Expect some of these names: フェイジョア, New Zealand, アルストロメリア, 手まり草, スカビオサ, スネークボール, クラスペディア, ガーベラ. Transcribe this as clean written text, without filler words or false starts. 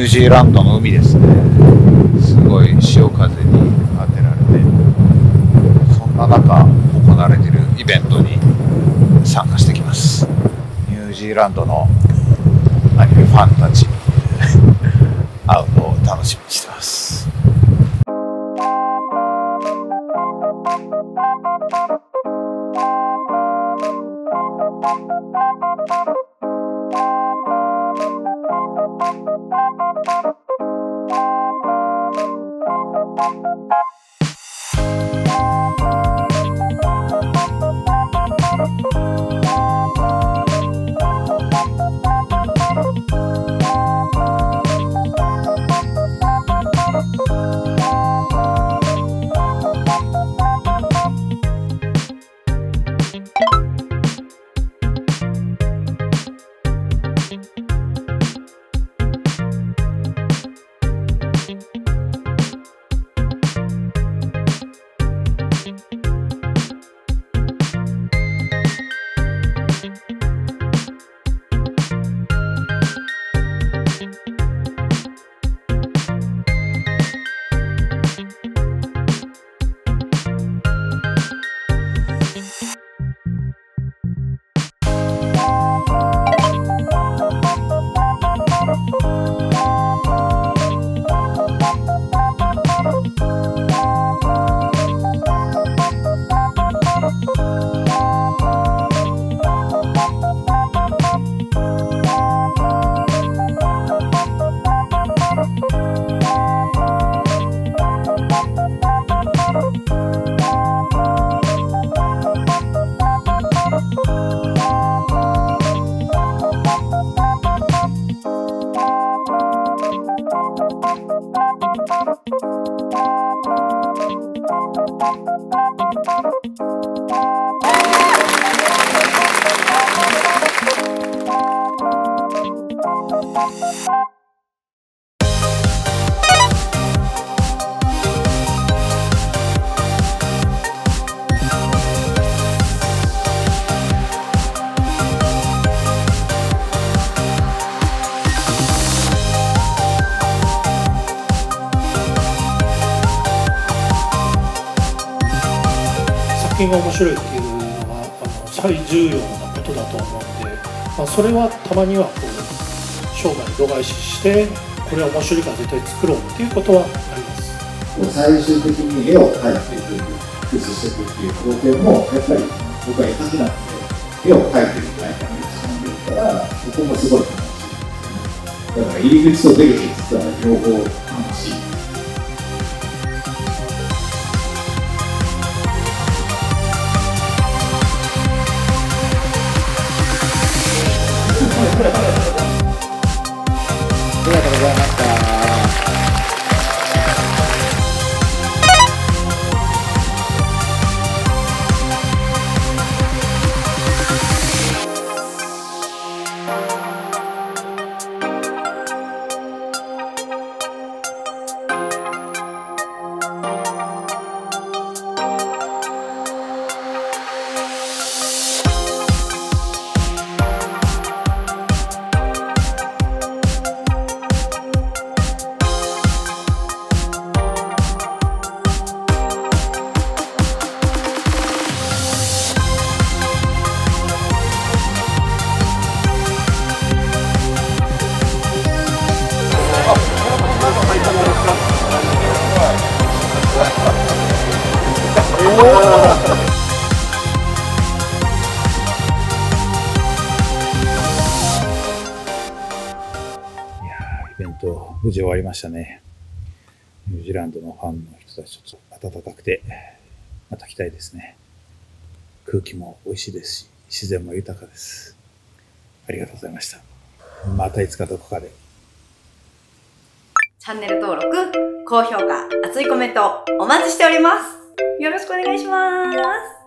ュージーランドの海ですね。すごい潮風に当てられて、そんな中行われているイベントに参加してきます。ニュージーランドのアニメファンたちに会うのを楽しみにしてます。が面白いっていうのが最重要なことだと思うんで、まあ、それはたまにはこう生涯度外視して、これは面白いから絶対作ろうっていうことはあります。最終的に絵を描いていく、崩していくっていう工程もやっぱり僕は絵描きなんで、絵を描いてるんじゃないかって感じるから、ここもすごい楽しいですね。だから入り口と出口実は両方楽しい。無事終わりましたね。ニュージーランドのファンの人たち、ちょっと暖かくて、また来たいですね。空気も美味しいですし、自然も豊かです。ありがとうございました。またいつかどこかで。チャンネル登録、高評価、熱いコメント、お待ちしております。よろしくお願いします。